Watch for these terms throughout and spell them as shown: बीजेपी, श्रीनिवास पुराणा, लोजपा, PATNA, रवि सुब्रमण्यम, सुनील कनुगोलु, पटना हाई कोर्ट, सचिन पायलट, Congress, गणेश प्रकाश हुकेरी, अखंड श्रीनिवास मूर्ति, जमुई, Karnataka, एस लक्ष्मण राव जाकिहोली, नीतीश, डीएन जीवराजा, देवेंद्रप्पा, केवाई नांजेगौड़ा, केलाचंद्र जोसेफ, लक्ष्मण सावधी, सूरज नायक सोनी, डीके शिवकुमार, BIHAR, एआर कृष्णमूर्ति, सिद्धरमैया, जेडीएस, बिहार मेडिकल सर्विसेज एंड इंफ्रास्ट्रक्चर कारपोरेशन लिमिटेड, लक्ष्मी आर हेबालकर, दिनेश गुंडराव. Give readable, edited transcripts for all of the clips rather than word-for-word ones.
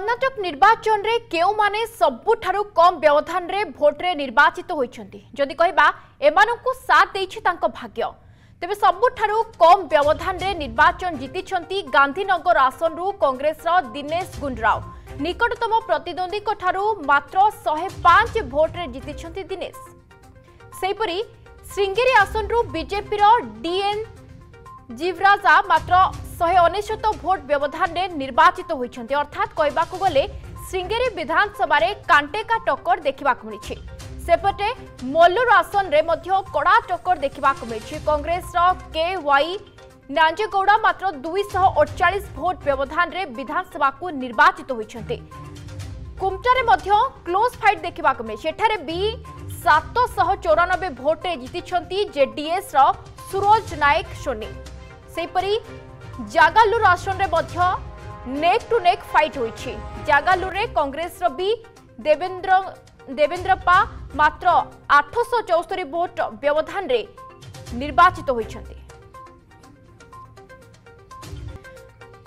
कर्नाटक निर्वाचन रे केउ माने सबुठारु कम व्यवधान रे भोट रे निर्वाचित होइछंती जदि कहबा एमाननकु साथ दैछि तांको भाग्य तेबे सबुठारु कम व्यवधान रे निर्वाचन जीतिछंती गांधीनगर आसन रु कांग्रेस रो दिनेश गुंडराव निकटतम प्रतिद्वंदी कोठारु मात्र 105 भोट रे जीतिछंती दिनेश। सेपरि श्रृंगेरी आसन रु बीजेपी रो डीएन जीवराजा मात्र 169 भोट व्यवधान रे निर्वाचित होइछन्ते अर्थात कहबाकू गले श्रृंगेरी विधानसभा रे कांटे का टक्कर देखिबाकू मिलिछि। सेपटे मोल्लूर आसन रे मध्य कड़ा टक्कर देखिबाकू मिलिछि। कांग्रेस रो केवाई नांजेगौड़ा मात्र 248 भोट व्यवधान रे विधानसभा को निर्वाचित होइछन्ते। कुमटा रे मध्य क्लोज फाइट देखिबाकू मिलिछि। एठारे बी 794 भोट रे जीतिछन्ती जेडीएस रो सूरज नायक सोनी। सेपरी जागालूर आसन में नेक टू नेक फाइट होई। जागालूर रे कांग्रेस भी देवेंद्रप्पा मात्र 874 भोट व्यवधान रे निर्वाचित होती।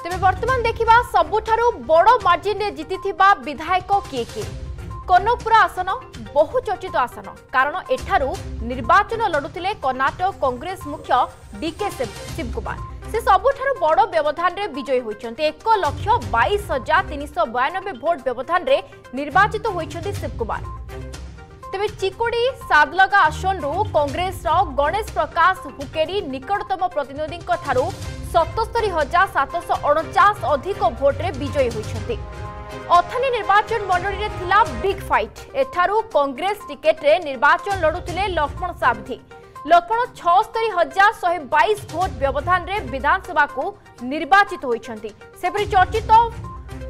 तेरे वर्तमान देखा सबुठारु बड़ मार्जिन रे जीति विधायक किए किए कनकपुरा आसन बहु चर्चित आसन कारण एठारू निर्वाचन लड़ुते कर्नाटक कांग्रेस मुख्य डीके शिवकुमार से सबुठारु बड़ व्यवधान रे विजयी होइछन्ते। 1,22,392 भोट व्यवधान रे निर्वाचित होइछन्ते शिवकुमार। तेबे चिकोडी सादलगा आसन रु कांग्रेस रो गणेश प्रकाश हुकेरी निकटतम प्रतिद्वंदीक थारू 77,749 अधिक भोट रे विजयी होइछन्ते। अथानी निर्वाचन मंडली रे थिला बिग फाइट। एठारू कांग्रेस टिकेट रे निर्वाचन लड़ुतिले लक्ष्मण सावधी। लक्ष्मण 76,122 भोट व्यवधान रे विधानसभा को निर्वाचित होइछन्ती। सेपरि चर्चित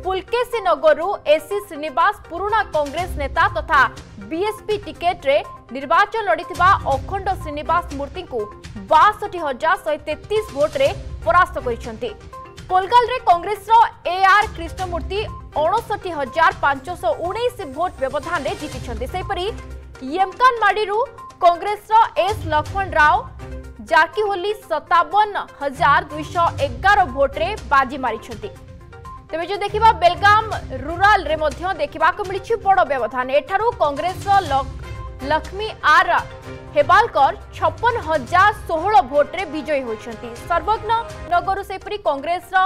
पुलकेशी नगर रु एसी श्रीनिवास पुराणा कांग्रेस नेता तथा बीएसपी टिकेट रे निर्वाचन लड़ीथिबा अखंड श्रीनिवास मूर्ति को 62,133 भोट रे परास्त करिसन्ती। कोलगाल रे कांग्रेस रो एआर कृष्णमूर्ति 59,519 भोट व्यवधान रे जीतिछन्ते। सेपरि यमकानमाडी रु कांग्रेस रो एस लक्ष्मण राव जाकिहोली 57,211 भोट रे बाजी मारिछन्ते। तेबे जो देखिबा बेलगाम रूरल रे मध्य देखिबाकू मिलिछि बड़ व्यवधान। एठारू कांग्रेस रो लक्ष्मी आर हेबालकर 56,016 भोट रे विजयी होइछन्ती। सर्वज्ञ नगर सेपरि कांग्रेस रो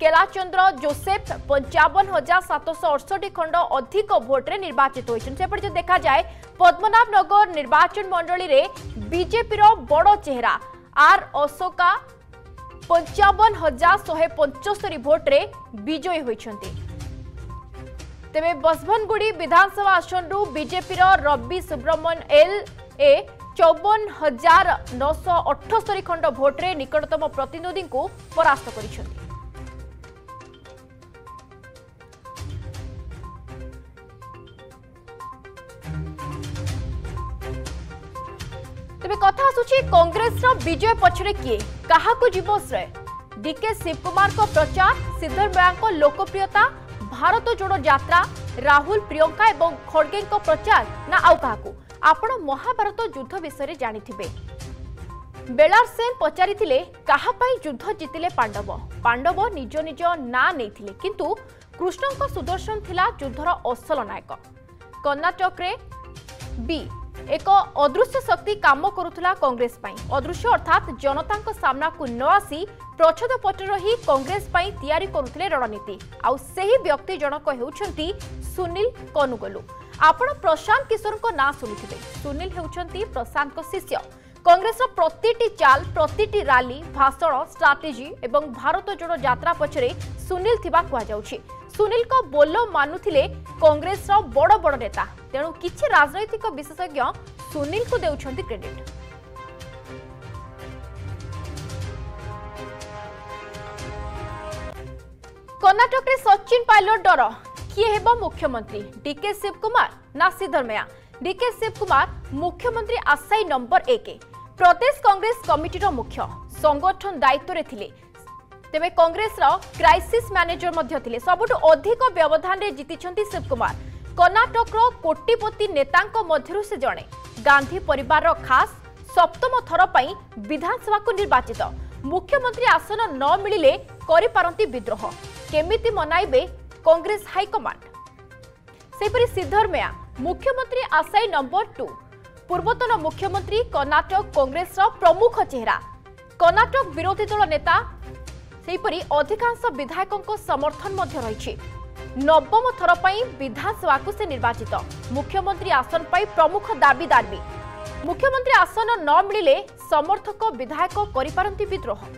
केलाचंद्र जोसेफ 55,768 खंड अधिक भोट रे निर्वाचित होइछन्ती। सेपरि जे देखा जाए पद्मनाभ नगर निर्वाचन मंडली रे बीजेपी रो बड़ चेहरा आर अशोका 55,175 भोट रे विजयी होइछन्ती। तेबे बसवनगुड़ी विधानसभा आसन रु बीजेपी रो रवि सुब्रमण्यम एलए 54,978 खंड भोट रे निकटतम प्रतिद्वंदी को परास्त करिसथि। तेबे कथा आसुछि कांग्रेस रो विजय पछरे किए काहाकू जीव श्रेय। डीके शिवकुमार को प्रचार सिद्धरमैया को लोकप्रियता भारत जोड़ो यात्रा राहुल प्रियंका एवं खड़गे को प्रचार ना आउ काकू आपण महाभारत युद्ध विषय जानिथिबे। बेलारसेन पचारिथिले काहा पाई युद्ध जीतिले पांडव। पांडव निज निज ना नेथिले किंतु कृष्ण को सुदर्शन थिला युद्धर असल नायक। कर्नाटक रे बी एक अदृश्य शक्ति काम करुथला कांग्रेस पई। अदृश्य अर्थात जनता को सामना को न आसी प्रच्छद पत्र रही कांग्रेस पई तैयारी करुथले रणनीति। आउ सही व्यक्ति जनक हेउछंती सुनील कनुगोलु। आपण प्रशांत किशोर को ना सुनिथिबे। सुनील हेउछंती प्रशांत को शिष्य। कांग्रेस प्रतिटी चाल प्रतिटी रैली भाषण स्ट्राटेजी एवं भारत जोड़ो यात्रा पछरे सुनील थिबा कहवा जाउछि। सुनील को बोलो मानुथिले कांग्रेस रो बड़ बड़ नेता तेणु किछि राजनैतिक विशेषज्ञ सुनील को देउछंती क्रेडिट। कर्नाटक रे सचिन पायलट डर किए हेबो मुख्यमंत्री डीके शिवकुमार ना सिद्धरमैया। डीके शिवकुमार मुख्यमंत्री आशायी नंबर 1 प्रदेश कांग्रेस कमिटी रो मुख्य संगठन दायित्व रे थिले। तेबे कांग्रेस रो क्राइसिस मैनेजर मध्य थिले। सबुठो अधिक व्यवधान रे जीतिछंती शिवकुमार। कर्नाटक रो कोटिपति नेतांको मध्यरु से जणे। गांधी परिवार रो खास सप्तम थर पई विधानसभा को निर्वाचित। मुख्यमंत्री आसन न मिलिले करि पारंती विद्रोह केमिति मनाइबे कांग्रेस हाईकमांड सेपरि सिद्धरमेया मुख्यमंत्री आशायी नंबर 2 पूर्वतन मुख्यमंत्री कर्णाटक कांग्रेस प्रमुख चेहरा कर्णाटक विरोधी दल नेता सेपरि अधिकांश विधायकों समर्थन रही नवम थर पर विधानसभा से निर्वाचित मुख्यमंत्री आसन पर प्रमुख दाबीदार भी मुख्यमंत्री आसन न मिले समर्थक विधायक करिपारंती विद्रोह।